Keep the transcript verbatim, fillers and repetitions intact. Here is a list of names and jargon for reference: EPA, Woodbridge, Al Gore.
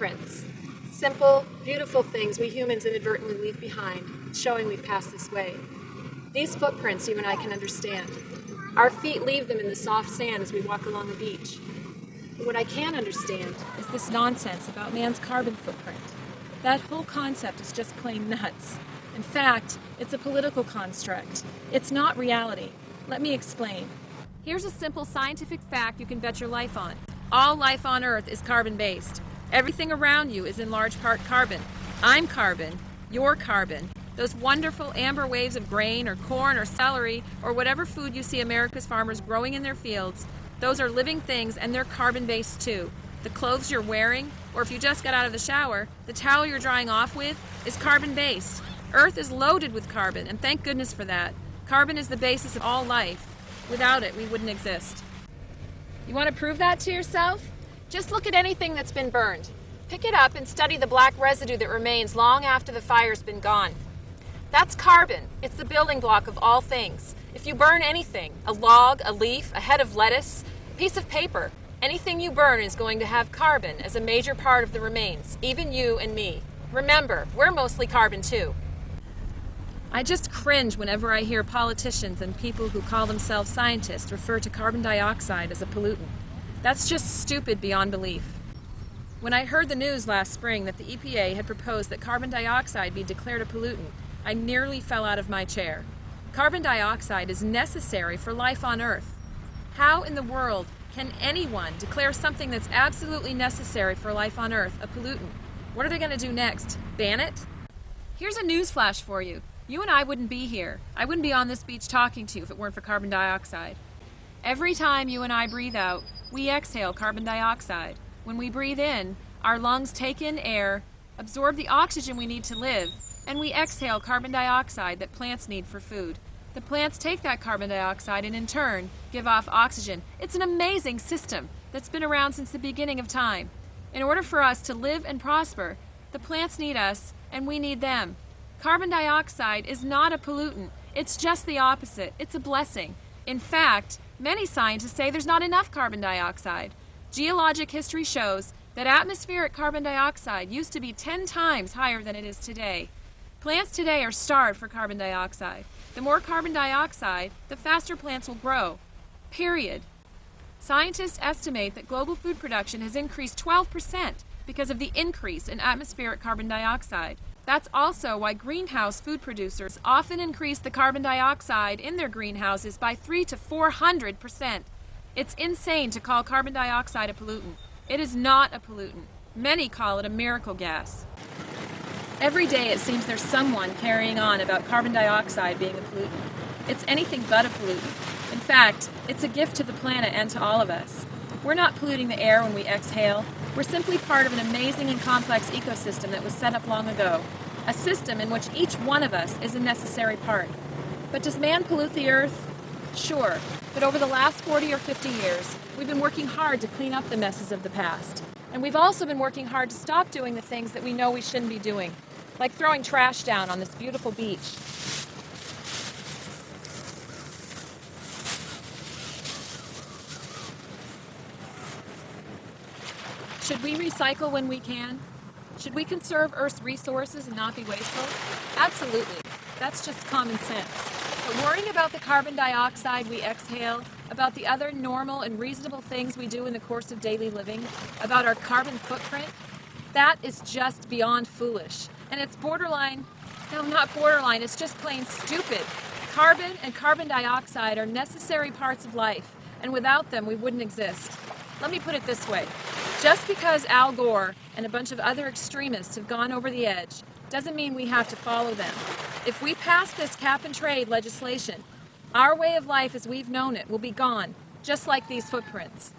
footprints, simple, beautiful things we humans inadvertently leave behind, showing we've passed this way. These footprints you and I can understand. Our feet leave them in the soft sand as we walk along the beach. But what I can't understand is this nonsense about man's carbon footprint. That whole concept is just plain nuts. In fact, it's a political construct. It's not reality. Let me explain. Here's a simple scientific fact you can bet your life on. All life on Earth is carbon-based. Everything around you is in large part carbon. I'm carbon. You're carbon. Those wonderful amber waves of grain or corn or celery or whatever food you see America's farmers growing in their fields, those are living things and they're carbon-based too. The clothes you're wearing, or if you just got out of the shower, the towel you're drying off with is carbon-based. Earth is loaded with carbon, and thank goodness for that. Carbon is the basis of all life. Without it, we wouldn't exist. You want to prove that to yourself? Just look at anything that's been burned. Pick it up and study the black residue that remains long after the fire's been gone. That's carbon. It's the building block of all things. If you burn anything, a log, a leaf, a head of lettuce, a piece of paper, anything you burn is going to have carbon as a major part of the remains, even you and me. Remember, we're mostly carbon too. I just cringe whenever I hear politicians and people who call themselves scientists refer to carbon dioxide as a pollutant. That's just stupid beyond belief. When I heard the news last spring that the E P A had proposed that carbon dioxide be declared a pollutant, I nearly fell out of my chair. Carbon dioxide is necessary for life on Earth. How in the world can anyone declare something that's absolutely necessary for life on Earth a pollutant? What are they going to do next? Ban it? Here's a newsflash for you. You and I wouldn't be here. I wouldn't be on this beach talking to you if it weren't for carbon dioxide. Every time you and I breathe out, we exhale carbon dioxide. When we breathe in, our lungs take in air, absorb the oxygen we need to live, and we exhale carbon dioxide that plants need for food. The plants take that carbon dioxide and in turn give off oxygen. It's an amazing system that's been around since the beginning of time. In order for us to live and prosper, the plants need us and we need them. Carbon dioxide is not a pollutant. It's just the opposite. It's a blessing. In fact, many scientists say there's not enough carbon dioxide. Geologic history shows that atmospheric carbon dioxide used to be ten times higher than it is today. Plants today are starved for carbon dioxide. The more carbon dioxide, the faster plants will grow. Period. Scientists estimate that global food production has increased twelve percent because of the increase in atmospheric carbon dioxide. That's also why greenhouse food producers often increase the carbon dioxide in their greenhouses by three to four hundred percent. It's insane to call carbon dioxide a pollutant. It is not a pollutant. Many call it a miracle gas. Every day it seems there's someone carrying on about carbon dioxide being a pollutant. It's anything but a pollutant. In fact, it's a gift to the planet and to all of us. We're not polluting the air when we exhale. We're simply part of an amazing and complex ecosystem that was set up long ago, a system in which each one of us is a necessary part. But does man pollute the earth? Sure, but over the last forty or fifty years, we've been working hard to clean up the messes of the past. And we've also been working hard to stop doing the things that we know we shouldn't be doing, like throwing trash down on this beautiful beach. Should we recycle when we can? Should we conserve Earth's resources and not be wasteful? Absolutely. That's just common sense. But worrying about the carbon dioxide we exhale, about the other normal and reasonable things we do in the course of daily living, about our carbon footprint, that is just beyond foolish. And it's borderline, no, not borderline, it's just plain stupid. Carbon and carbon dioxide are necessary parts of life, and without them we wouldn't exist. Let me put it this way. Just because Al Gore and a bunch of other extremists have gone over the edge doesn't mean we have to follow them. If we pass this cap-and-trade legislation, our way of life as we've known it will be gone, just like these footprints.